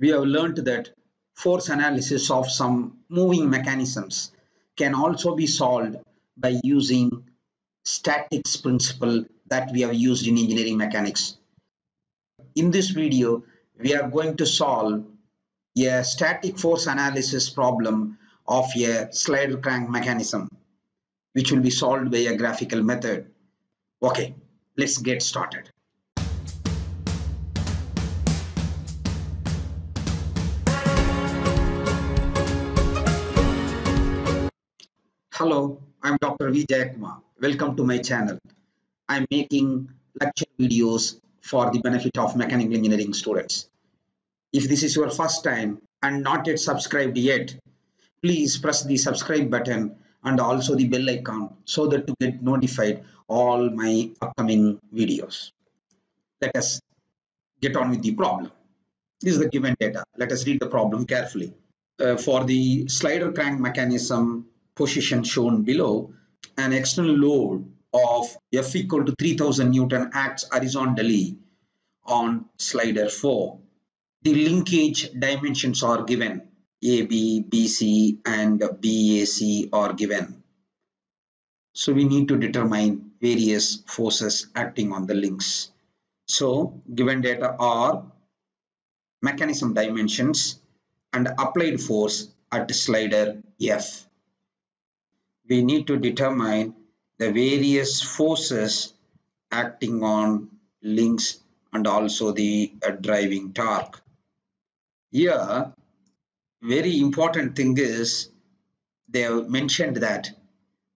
we have learnt that force analysis of some moving mechanisms can also be solved by using statics principle that we have used in engineering mechanics. In this video, we are going to solve a static force analysis problem of a slider crank mechanism, which will be solved by a graphical method. Okay, let's get started. Hello, I'm Dr. V. Jayakumar. Welcome to my channel. I'm making lecture videos for the benefit of mechanical engineering students. If this is your first time and not yet subscribed yet, please press the subscribe button and also the bell icon so that you get notified all my upcoming videos. Let us get on with the problem. This is the given data. Let us read the problem carefully. For the slider crank mechanism position shown below, an external load of F equal to 3000 Newton acts horizontally on slider 4. The linkage dimensions are given. AB, BC and BAC are given. So we need to determine various forces acting on the links. So given data are mechanism dimensions and applied force at slider F. We need to determine the various forces acting on links and also the driving torque. Here, very important thing is they have mentioned that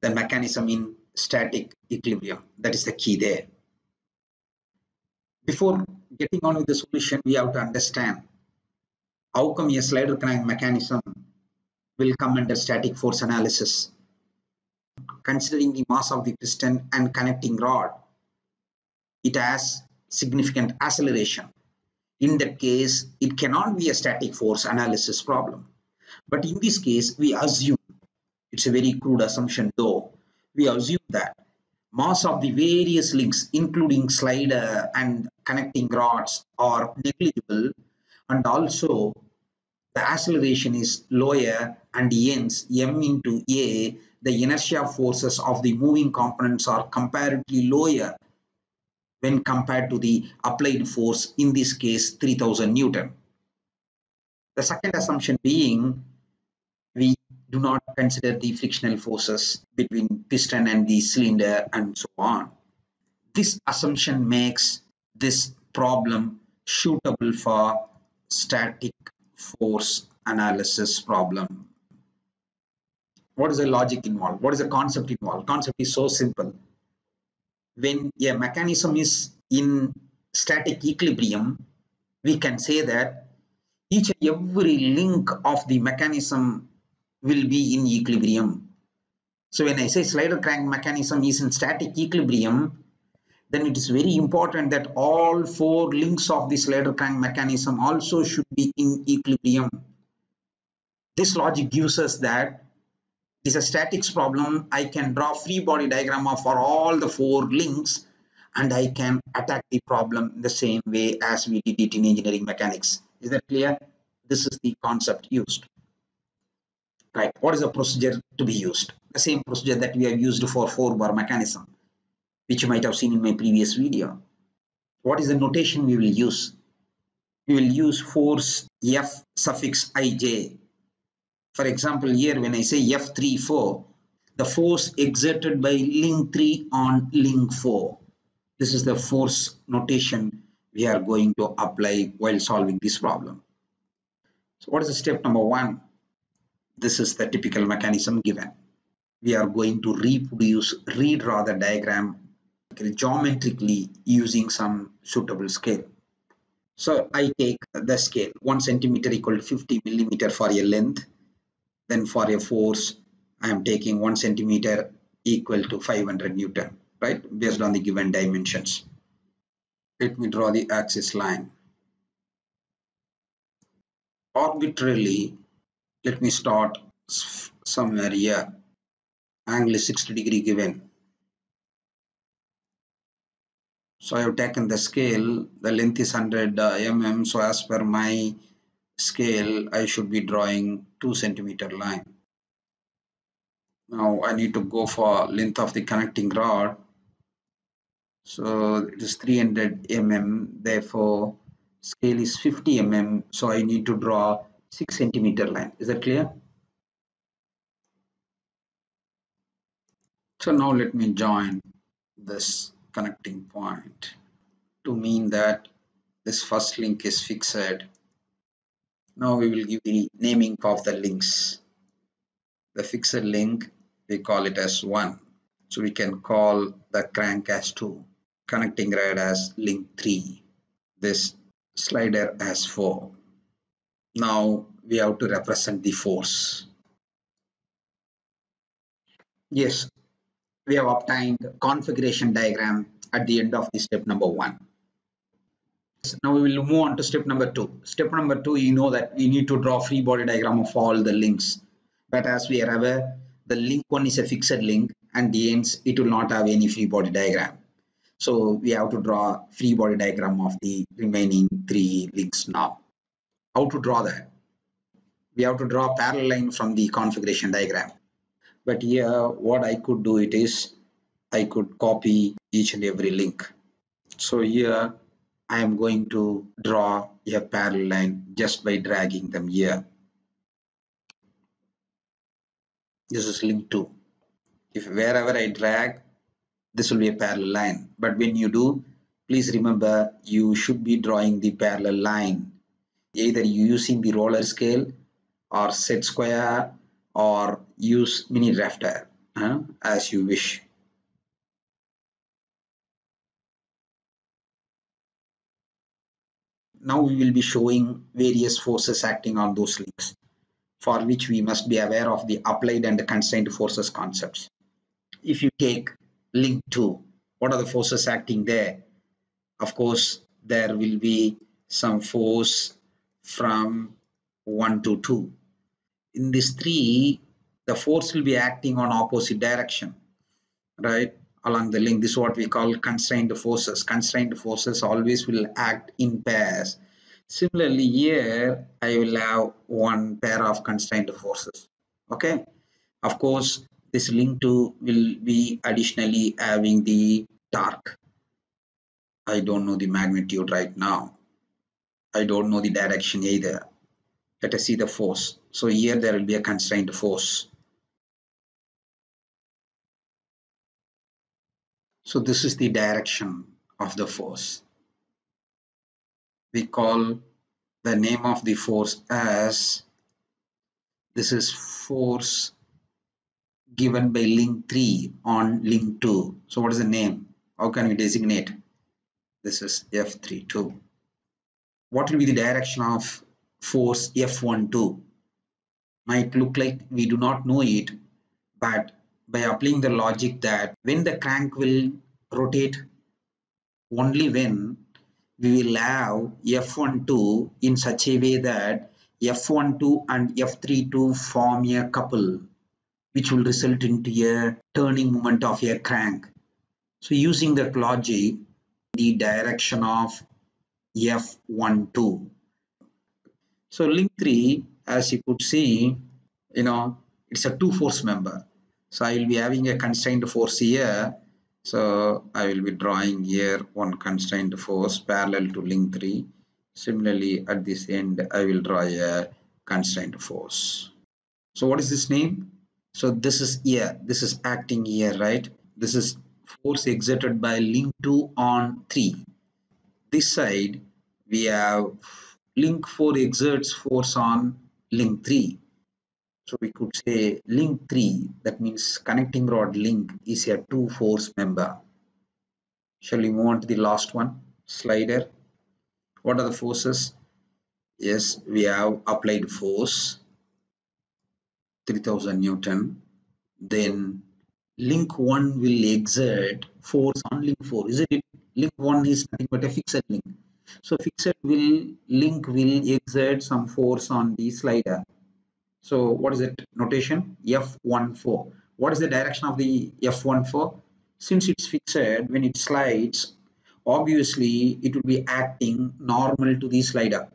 the mechanism in static equilibrium. That is the key there. Before getting on with the solution, we have to understand how come a slider crank mechanism will come under static force analysis. Considering the mass of the piston and connecting rod, it has significant acceleration. In that case, it cannot be a static force analysis problem. But in this case, we assume, it's a very crude assumption though, we assume that mass of the various links, including slider and connecting rods, are negligible, and also the acceleration is lower, and hence M into A, the inertia forces of the moving components are comparatively lower when compared to the applied force, in this case 3000 Newton. The second assumption being we do not consider the frictional forces between piston and the cylinder and so on. This assumption makes this problem suitable for static force analysis problem. What is the logic involved? What is the concept involved? Concept is so simple. When a mechanism is in static equilibrium, we can say that each and every link of the mechanism will be in equilibrium. So when I say slider crank mechanism is in static equilibrium, then it is very important that all four links of the slider crank mechanism also should be in equilibrium. This logic gives us that it's a statics problem. I can draw free body diagram for all the four links and I can attack the problem the same way as we did it in engineering mechanics. Is that clear? This is the concept used. Right, what is the procedure to be used? The same procedure that we have used for 4-bar mechanism, which you might have seen in my previous video. What is the notation we will use? We will use force F suffix IJ. For example, here when I say F34, the force exerted by link 3 on link 4. This is the force notation we are going to apply while solving this problem. So what is the step number 1? This is the typical mechanism given. We are going to redraw the diagram geometrically using some suitable scale. So I take the scale 1 centimeter equal to 50 millimeter for a length. Then for a force, I am taking 1 centimeter equal to 500 Newton, right? Based on the given dimensions. Let me draw the axis line. Arbitrarily, let me start somewhere here. Angle is 60 degree given. So I have taken the scale, the length is 100 mm. So as per my scale, I should be drawing 2 centimeter line. Now I need to go for length of the connecting rod. So it is 300 mm, therefore scale is 50 mm. So I need to draw 6 centimeter line. Is that clear? So now let me join this connecting point to mean that this first link is fixed. Now we will give the naming of the links. The fixed link, we call it as 1. So we can call the crank as 2, connecting rod as link 3, this slider as 4. Now we have to represent the force. Yes, we have obtained configuration diagram at the end of the step number 1. Now we will move on to step number 2. Step number 2, you know that we need to draw free body diagram of all the links. But as we are aware, the link 1 is a fixed link and hence it will not have any free body diagram. So we have to draw free body diagram of the remaining 3 links now. How to draw that? We have to draw parallel line from the configuration diagram. But here what I could do it is, I could copy each and every link. So here I am going to draw a parallel line just by dragging them here. This is link 2. If wherever I drag, this will be a parallel line. But when you do, please remember you should be drawing the parallel line. Either you using the roller scale or set square or use mini drafter as you wish. Now we will be showing various forces acting on those links, for which we must be aware of the applied and the constrained forces concepts. If you take link 2, what are the forces acting there? Of course, there will be some force from 1 to 2. In this 3, the force will be acting on opposite direction, right? Along the link. This is what we call constrained forces. Constrained forces always will act in pairs. Similarly, here I will have one pair of constrained forces. Okay. Of course, this link 2 will be additionally having the torque. I don't know the magnitude right now. I don't know the direction either. Let us see the force. So here there will be a constrained force. So this is the direction of the force. We call the name of the force as, this is force given by link 3 on link 2. So what is the name? How can we designate? This is F32. What will be the direction of force F12? Might look like we do not know it, but by applying the logic that when the crank will rotate, only when we will have F12 in such a way that F12 and F32 form a couple, which will result into a turning moment of a crank. So using that logic, the direction of F12. So link 3, as you could see, you know, it's a 2 force member. So I will be having a constrained force here. So I will be drawing here one constrained force parallel to link 3. Similarly, at this end, I will draw a constrained force. So what is this name? So this is here. This is acting here, right? This is force exerted by link 2 on 3. This side, we have link 4 exerts force on link 3. So we could say link 3, that means connecting rod link, is a 2 force member. Shall we move on to the last one, slider? What are the forces? Yes, we have applied force, 3000 Newton. Then link 1 will exert force on link 4, isn't it? Link 1 is nothing but a fixed link. So fixed link will exert some force on the slider. So what is it? Notation F14. What is the direction of the F14? Since it's fixed, when it slides, obviously it will be acting normal to the slider.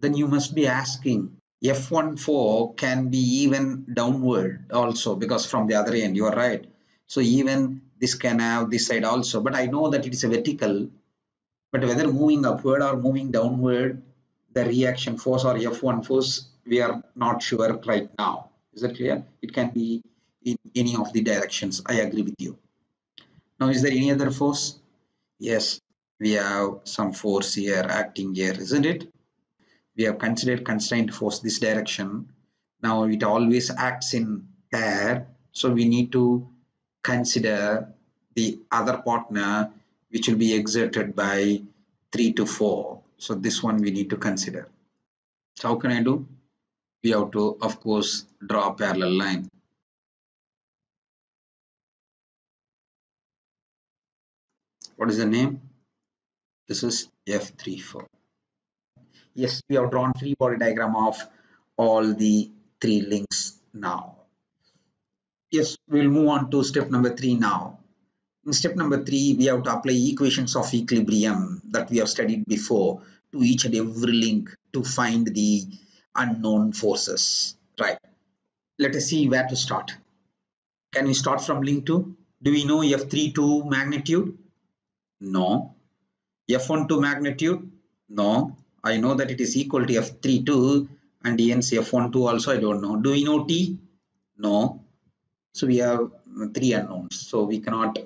then you must be asking F14 can be even downward also, because from the other end, you are right. So even this can have this side also, but I know that it is a vertical, but whether moving upward or moving downward, the reaction force or F1 force, we are not sure right now. Is that clear? It can be in any of the directions. I agree with you. Now, is there any other force? Yes, we have some force here acting here, isn't it? We have considered constraint force this direction. Now it always acts in pair, so we need to consider the other partner which will be exerted by 3 to 4. So this one we need to consider. So how can I do? We have to, of course, draw a parallel line. What is the name? This is F34. Yes, we have drawn free body diagram of all the 3 links now. Yes, we will move on to step number 3 now. In step number 3, we have to apply equations of equilibrium that we have studied before to each and every link to find the unknown forces. Right. Let us see where to start. Can we start from link 2? Do we know F32 magnitude? No. F12 magnitude? No. I know that it is equal to F32, and hence F12 also I don't know. Do we know T? No. So we have 3 unknowns. So we cannot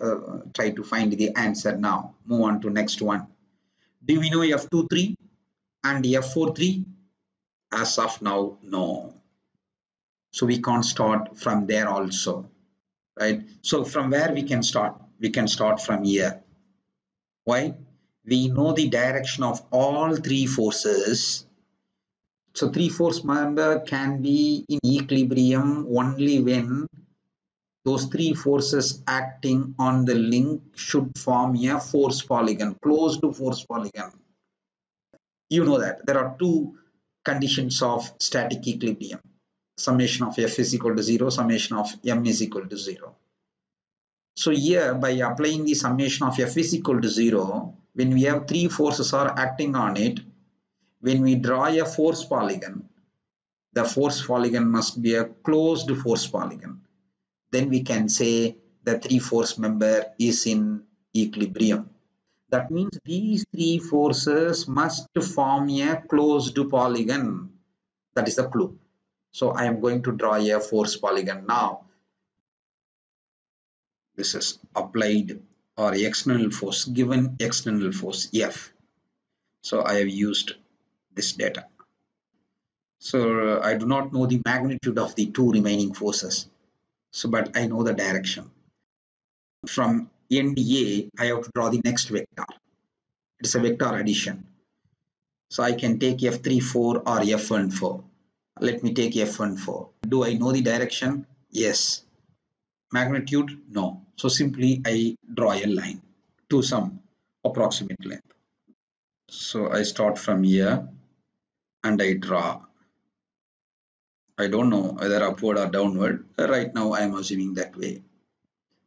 try to find the answer now. Move on to next one. Do we know F23 and F43? As of now, no. So we can't start from there also, right? So from where we can start? We can start from here. Why? We know the direction of all 3 forces. So 3 force member can be in equilibrium only when those 3 forces acting on the link should form a force polygon, close to force polygon. You know that there are 2 conditions of static equilibrium. Summation of F is equal to 0, summation of M is equal to 0. So here, by applying the summation of F is equal to 0, when we have 3 forces are acting on it, when we draw a force polygon, the force polygon must be a closed force polygon. Then we can say the 3 force member is in equilibrium. That means these 3 forces must form a closed polygon. That is the clue. So I am going to draw a force polygon now. This is applied or external force, given external force F. So I have used this data. So I do not know the magnitude of the 2 remaining forces. So, but I know the direction. From end A, I have to draw the next vector. It is a vector addition. So I can take F34 or F14. Let me take F14. Do I know the direction? Yes. Magnitude? No. So simply I draw a line to some approximate length. So I start from here and I draw. I don't know either upward or downward. Right now I am assuming that way.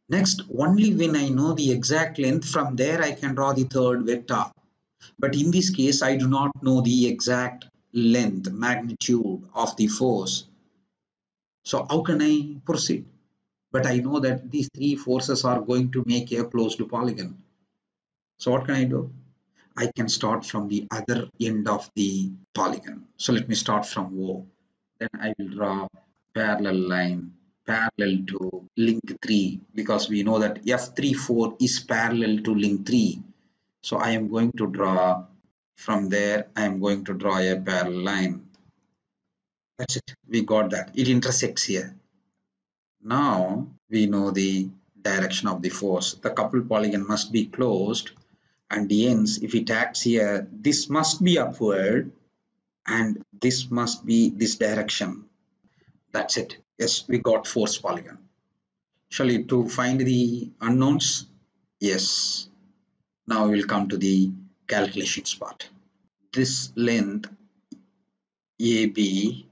Next, only when I know the exact length, from there I can draw the 3rd vector. But in this case, I do not know the exact length, magnitude of the force. So how can I proceed? But I know that these 3 forces are going to make a closed polygon. So what can I do? I can start from the other end of the polygon. So let me start from O. Then I will draw parallel line parallel to link 3, because we know that F34 is parallel to link 3. So I am going to draw from there. I am going to draw a parallel line. That's it. We got that. It intersects here. Now we know the direction of the force. The coupled polygon must be closed, and hence if it acts here, this must be upward and this must be this direction. That's it. Yes, we got force polygon. Shall we to find the unknowns? Yes. Now we will come to the calculations part. This length AB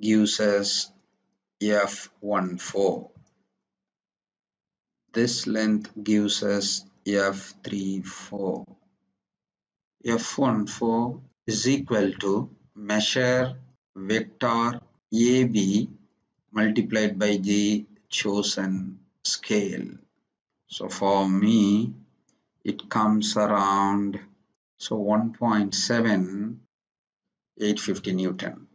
gives us F14. This length gives us F34. F14 is equal to measure vector AB multiplied by the chosen scale. So for me it comes around 1.7850 Newton.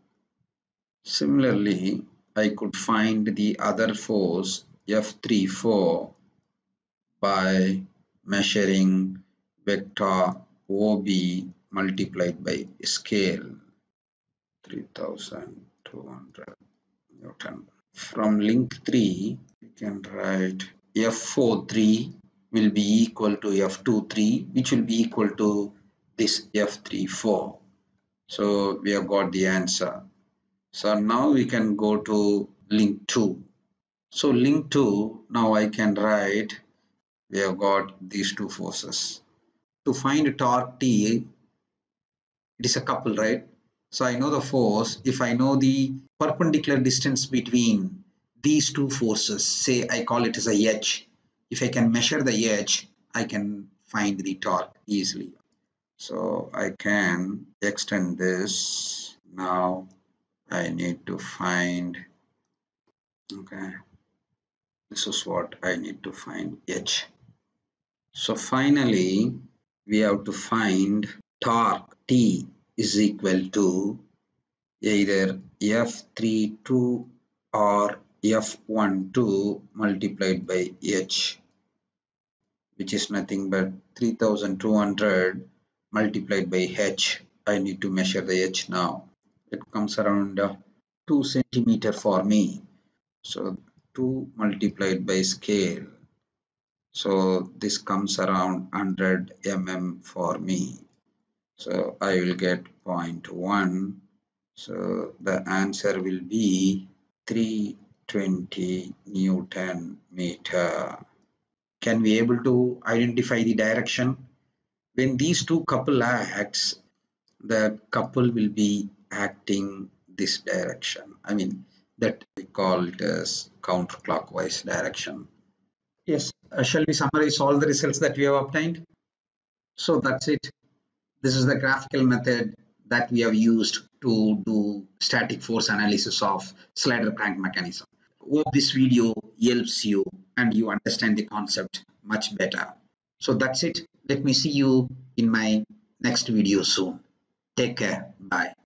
Similarly, I could find the other force F34 by measuring vector OB multiplied by scale 3200 Newton. From link 3, we can write F43 will be equal to F23, which will be equal to this F34. So we have got the answer. So now we can go to link 2. So link 2, now I can write, we have got these two forces. To find torque T, it is a couple, right? So I know the force. If I know the perpendicular distance between these two forces, say I call it as a H. If I can measure the H, I can find the torque easily. So I can extend this. Now I need to find, okay, this is what I need to find, H. So finally, we have to find torque T is equal to either F32 or F12 multiplied by H, which is nothing but 3200 multiplied by H. I need to measure the H now. It comes around 2 centimeter for me. So 2 multiplied by scale. So this comes around 100 mm for me. So I will get 0.1. So the answer will be 320 Newton meter. Can we able to identify the direction? When these two couple acts, the couple will be acting this direction. I mean, that we call it as counterclockwise direction. Yes, shall we summarize all the results that we have obtained? So that's it. This is the graphical method that we have used to do static force analysis of slider crank mechanism. Hope this video helps you and you understand the concept much better. So that's it. Let me see you in my next video soon. Take care. Bye.